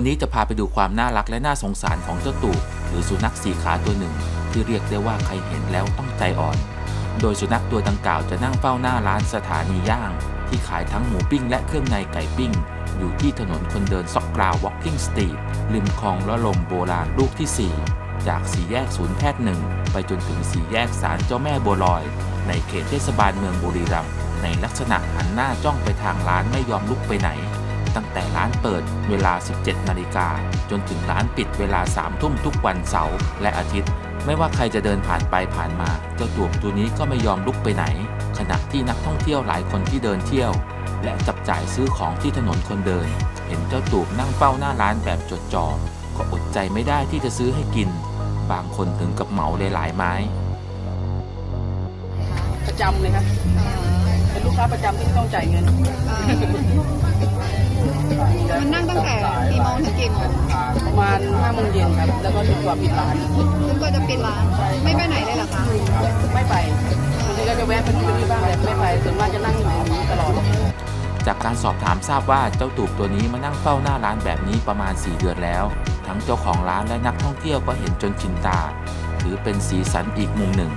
วันนี้จะพาไปดูความน่ารักและน่าสงสารของเจ้าตูบหรือสุนัขสี่ขาตัวหนึ่งที่เรียกได้ว่าใครเห็นแล้วต้องใจอ่อนโดยสุนัขตัวดังกล่าวจะนั่งเฝ้าหน้าร้านสถานีย่างที่ขายทั้งหมูปิ้งและเครื่องในไก่ปิ้งอยู่ที่ถนนคนเดินซอกกราว Walking Street ริมคลองละลมโบราณลูกที่4จากสี่แยกศูนย์แพทย์หนึ่งไปจนถึงสี่แยกศาลเจ้าแม่บัวลอยในเขตเทศบาลเมืองบุรีรัมย์ในลักษณะหันหน้าจ้องไปทางร้านไม่ยอมลุกไปไหนตั้งแต่ร้านเปิดเวลา 17 นาฬิกาจนถึงร้านปิดเวลา 3 ทุ่มทุกวันเสาร์และอาทิตย์ไม่ว่าใครจะเดินผ่านไปผ่านมาเจ้าตูบตัวนี้ก็ไม่ยอมลุกไปไหนขณะที่นักท่องเที่ยวหลายคนที่เดินเที่ยวและจับจ่ายซื้อของที่ถนนคนเดินเห็นเจ้าตูบนั่งเฝ้าหน้าร้านแบบจดจ่อก็อดใจไม่ได้ที่จะซื้อให้กินบางคนถึงกับเหมาเลยหลายไม้ประจำเลยครับเป็นลูกค้าประจำที่ไม่ต้องจ่ายเงินมันนั่งตั้งแต่กี่โมงถึงกี่โมงประมาณ5 โมงเย็นครับแล้วก็จนกว่าปิดร้านจนกว่าจะปิดร้านไม่ไปไหนเลยเหรอคะไม่ไปบางทีก็จะแวะไปที่นี่บ้างแต่ไม่ไปส่วนมากจะนั่งอยู่ตลอดจากการสอบถามทราบว่าเจ้าตูบตัวนี้มานั่งเฝ้าหน้าร้านแบบนี้ประมาณ4 เดือนแล้วทั้งเจ้าของร้านและนักท่องเที่ยวก็เห็นจนชินตาถือเป็นสีสันอีกมุมหนึ่ง